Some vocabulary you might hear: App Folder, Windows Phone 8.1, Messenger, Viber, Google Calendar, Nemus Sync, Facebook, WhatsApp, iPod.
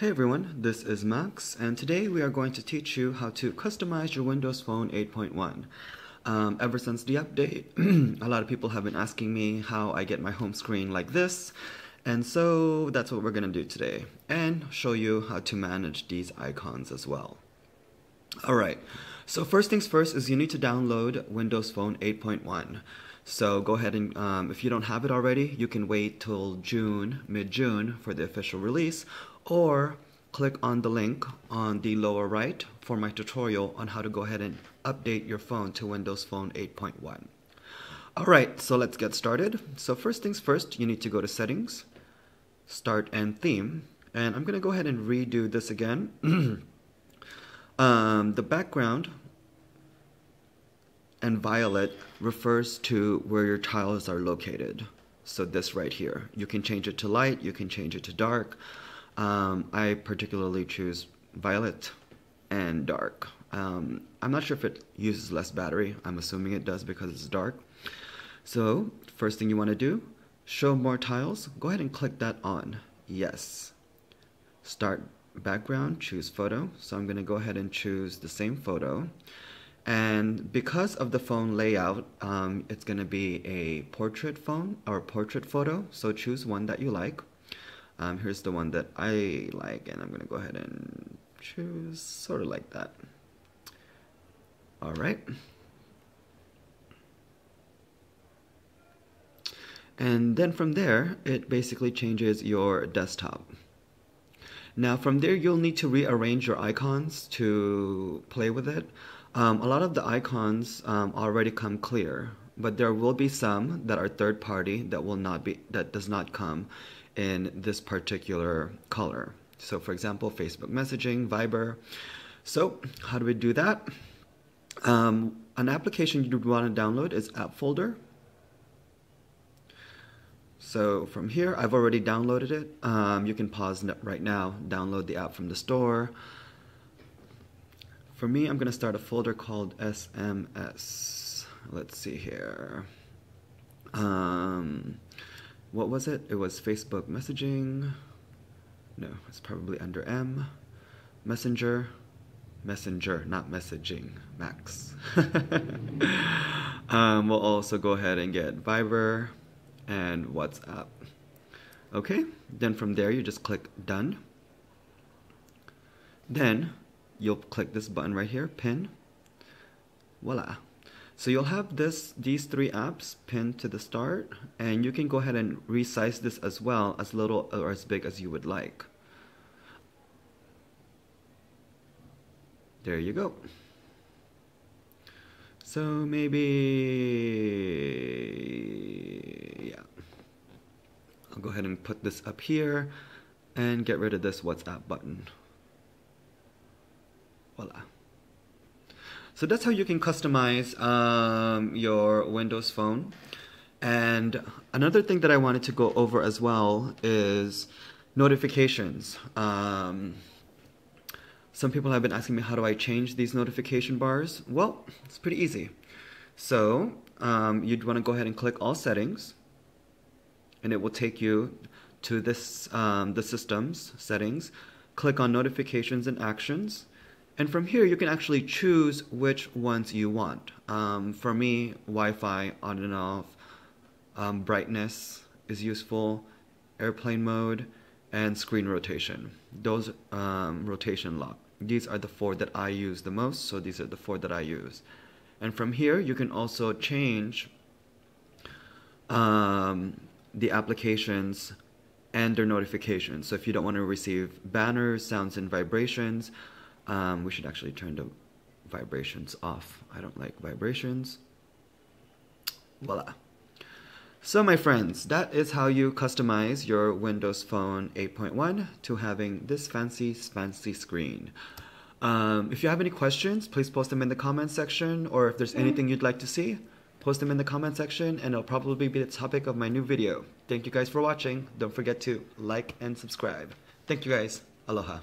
Hey everyone, this is Max, and today we are going to teach you how to customize your Windows Phone 8.1. Ever since the update, a lot of people have been asking me how I get my home screen like this, and so that's what we're going to do today, and show you how to manage these icons as well. Alright, so first things first is you need to download Windows Phone 8.1. So go ahead and, if you don't have it already, you can wait till June, mid-June, for the official release, or click on the link on the lower right for my tutorial on how to go ahead and update your phone to Windows Phone 8.1. Alright, so let's get started. So first things first, you need to go to Settings, Start and Theme, and I'm going to go ahead and redo this again. The background and violet refers to where your tiles are located. So this right here. You can change it to light, you can change it to dark. I particularly choose violet and dark. I'm not sure if it uses less battery. I'm assuming it does because it's dark. So first thing you want to do, show more tiles. Go ahead and click that on. Yes. Start background, choose photo. So I'm going to go ahead and choose the same photo. And because of the phone layout, it's going to be a portrait phone or portrait photo. So choose one that you like. Here's the one that I like, and I'm going to go ahead and choose sort of like that. All right. And then from there, it basically changes your desktop. Now from there, you'll need to rearrange your icons to play with it. A lot of the icons already come clear, but there will be some that are third party that will not be, that does not come in this particular color. So for example, Facebook messaging, Viber. So how do we do that? An application you want to download is App Folder. So from here, I've already downloaded it. You can pause right now, download the app from the store. For me, I'm going to start a folder called SMS. Let's see here. What was it? It was Facebook messaging. No, it's probably under M. Messenger. Messenger, not messaging. Max. We'll also go ahead and get Viber and WhatsApp. Okay, then from there, you just click Done. Then you'll click this button right here, pin. Voila. So you'll have these three apps pinned to the start, and you can go ahead and resize this as well, as little or as big as you would like. There you go. So maybe, yeah. I'll go ahead and put this up here and get rid of this WhatsApp button. Voila. So that's how you can customize your Windows Phone. And another thing that I wanted to go over as well is notifications. Some people have been asking me, how do I change these notification bars? Well, it's pretty easy. So you'd want to go ahead and click All Settings, and it will take you to this the System's settings. Click on Notifications and Actions. And from here, you can actually choose which ones you want. For me, Wi-Fi on and off, brightness is useful, airplane mode, and screen rotation. Those rotation lock. These are the four that I use the most, so these are the four that I use. And from here, you can also change the applications and their notifications. So if you don't want to receive banners, sounds, and vibrations, we should actually turn the vibrations off. I don't like vibrations. Voila. So my friends, that is how you customize your Windows Phone 8.1 to having this fancy screen. If you have any questions, please post them in the comment section, or if there's anything you'd like to see, post them in the comment section, and it'll probably be the topic of my new video. Thank you guys for watching. Don't forget to like and subscribe. Thank you guys. Aloha.